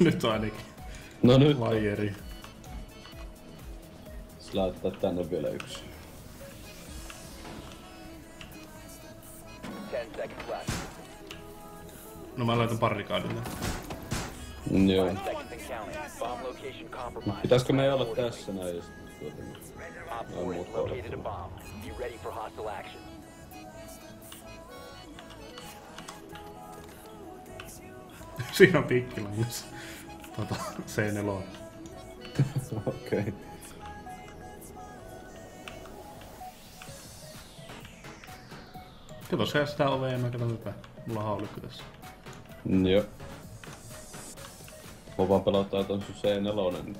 Nyt ainakin. No nyt lajeri. Siis laittaa tänne vielä yksi. 10 seconds left. No mä laitan barrikaadille. Joo. Pitäisikö me olla tässä näin just? On muut kohdattua. Siinä on pikkilangassa. C4. Okei. Kato se sitä ovea ja mä katon tätä. Mulla on haulikko tässä. Joo. Mua vaan pelottaa ton sun C4 nyt.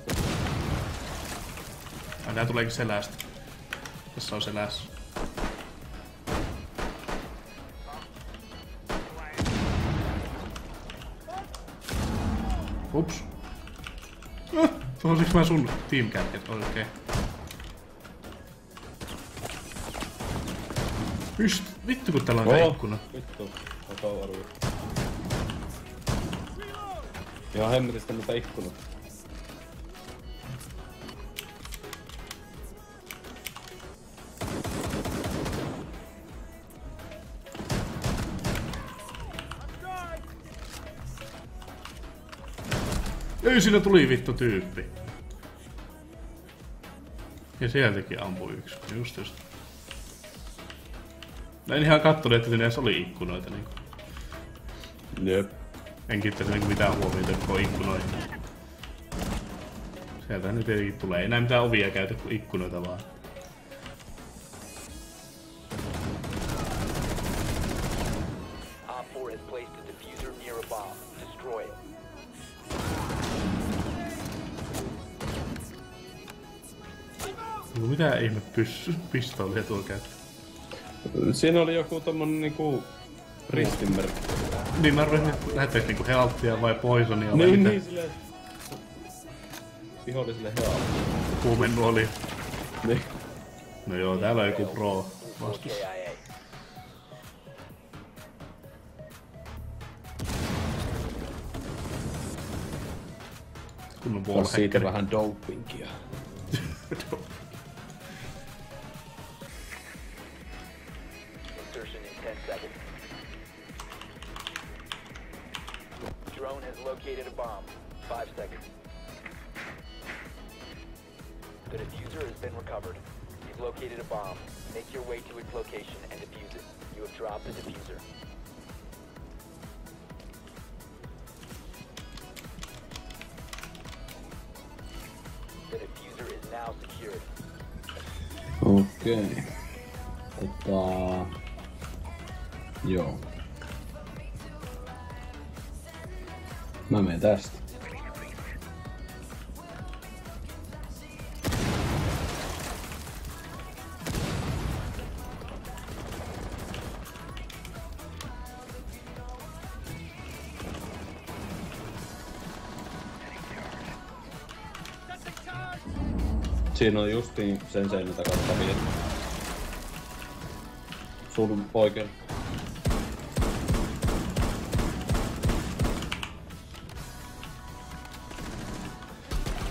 Ai nää tuleekin selästä. Tässä on selässä. Ups. Tuosinko mä sun teamcapit oikein? Vittu kun täällä on tää ikkuna. Vittu. Oto arvio. Ihan hemmetistä mitä ikkunat. Ei, siinä tuli vittu tyyppi. Ja sieltäkin ampui yksi, just. Mä en ihan kattonut, että siinä edes oli ikkunoita niinku. Jep. En kiittäisi niinku mitään huomiota, kun on ikkunoita. Sieltähän nyt tietenkin tulee. Ei enää mitään ovia käytä, kun ikkunoita vaan. Mitä ihme pistoolia tuo käyttö? Siinä oli joku tommonen niinku ristinmerkki. Niin mä rupesin, että läheteekö niinku healthia vai poisonia vai mitä? Niin silleen... Vihollisille healthia. Kuumennu oli. Niin. No joo, täällä on joku pro vastus. Kunnon wallhackeri. On siitä vähän dopingia. Located a bomb. 5 seconds. The diffuser has been recovered. You've located a bomb. Make your way to its location and defuse it. You have dropped the diffuser. The diffuser is now secured. Okay. Yo. Mä menen tästä. Siinä on justiin sen seinätä kautta vielä. Sun oikein.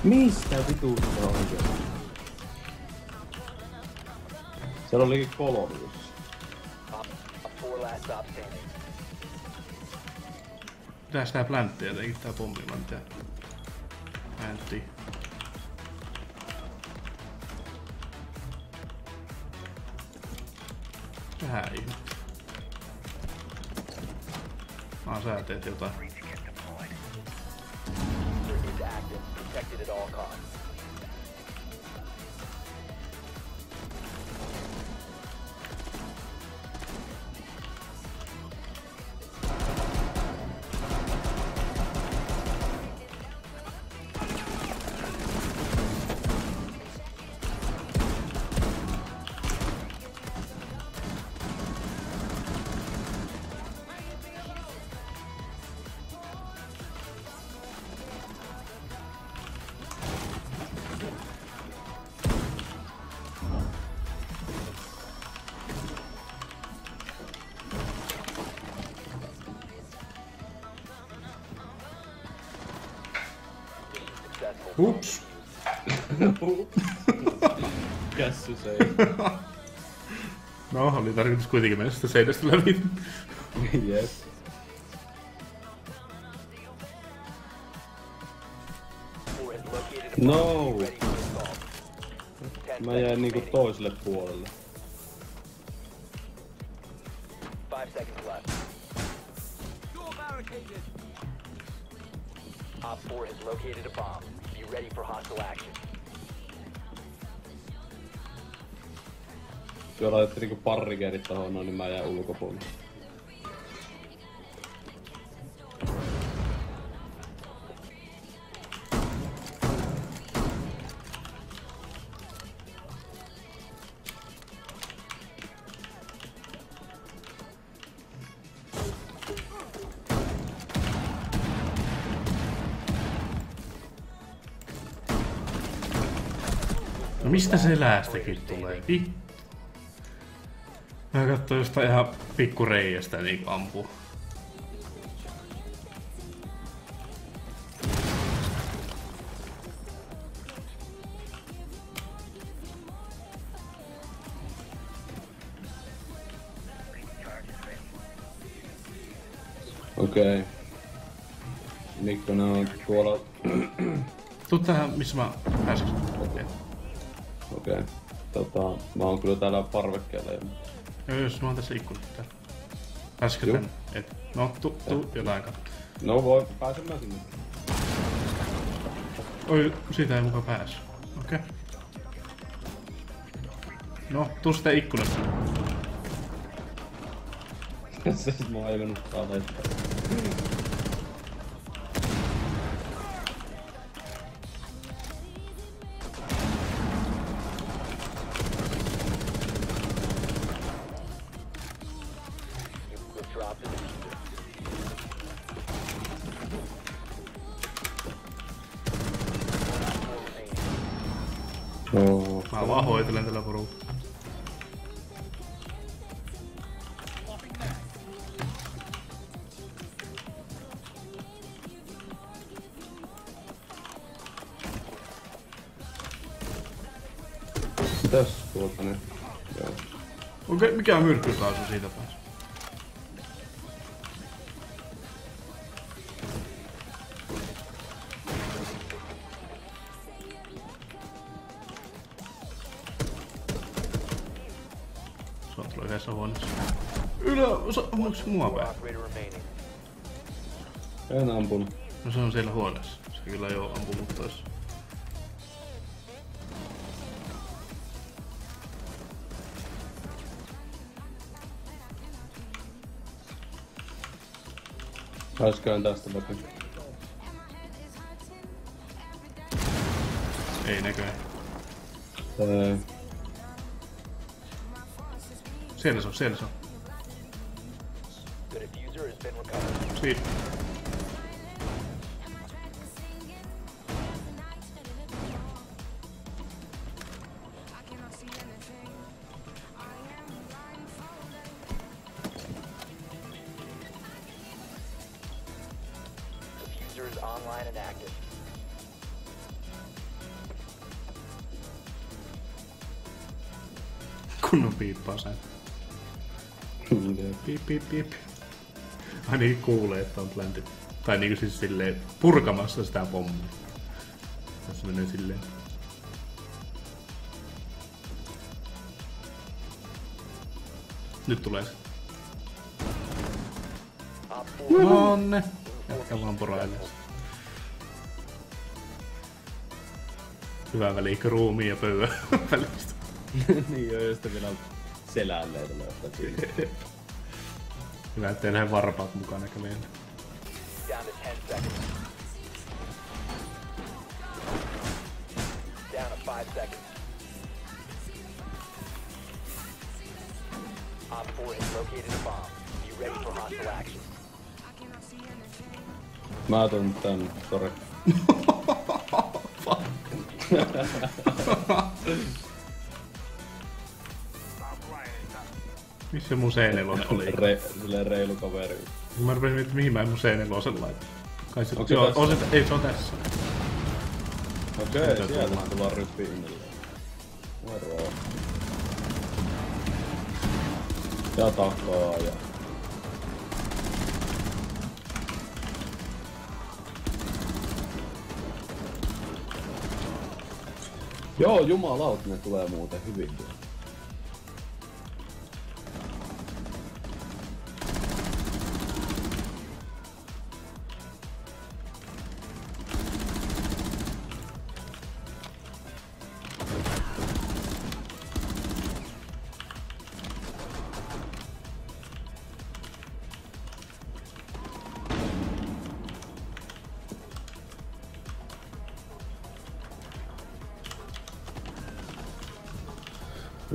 Mistä vituutta on oikein? Siellä olikin kolonius. Pitäis nää plantteja teki tää pommilantia. Mä en tii. Tähän ihme. Aa, sä teet jotain. Protected at all costs. Ups! Kässy se ei. No, oli tarkoitus kuitenkin mennä sitä seinästä läpi. Yes. No! Mä jäin niinku toiselle puolelle. Op 4 has located a bomb. Be ready for hostile action. Työ laitettiin niinku parrikerit tohon, niin mä jäin ulkopuolelle. No mistä se elästäkin tulee? Mä katsoin jostain ihan pikku reiästä niinku ampuu. Okei. Mikkona on tuolla... Tuu tähän, missä mä pääsen. Okei. Mä oon kyllä täällä parvekkeella. Joo, jos mä oon tässä ikkunassa täällä. Pääsikö tänne? Et. No, tuu jotain kautta. No voi, pääsen mä sinne. Oi, siitä ei mukaan pääs. Okei. No, tuu sitten ikkunasta. Se sit mua ei mennutkaan laittaa. Mä vaan hoitelen tällä porukalla. Mitäs tuolta ne? Okei, mikä myrkky taas on siitä päässä? Onks mua päin? En ampunu. No se on siellä huoneessa. Se kyllä ei oo ampunut tois. Saisköön tästä vaikka? Ei näköjään. Siellä se on, siellä se on. Sweet. Diffuser is online and active. Kunnon piippaa sen. Piip piip piip. Ainakin kuulee, että on plantit. Tai niinku siis silleen purkamassa sitä pommaa. Tässä menee silleen. Nyt tulee se. Nonne! Ehkä vaan porailee. Hyvä väliikö ruumiin ja pöydän välistä. Niin joo, josta vielä selälleen tulee ottaa tyyliä. Hyvä, ettei nähdä varpaat mukana kävijänä. Mä otan nyt tänne, sori. Missä mun C4 oli? Silleen reilu kaveri. Mä rupesin miettimään, mihin mä en mun C4 laita. Kai se... Joo, ei se on tässä. Okei, sieltä tullaan ryppihinnille. Moro. Ja takaa ja... Joo, jumalaut, ne tulee muuten hyvinkin.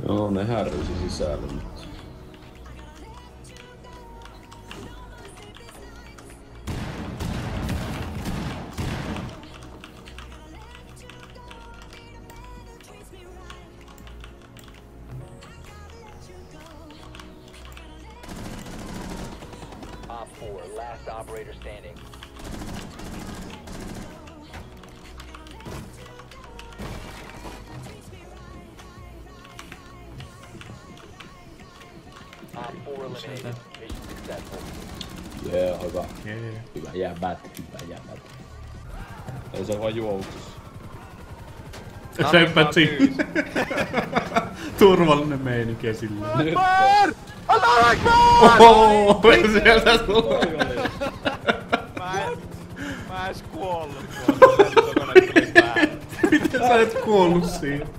Joo, ne härryisi sisällä nyt. Op 4, last operator standing. Jee, hyvä. Hyvä jäbät, Ei se vaan juoksus. Sepä siin. Turvallinen meininki sillä. Akbar! Allah Akbar! Oho, sieltä tulee. Mä en kuollut. Miten sä et kuollut siihen?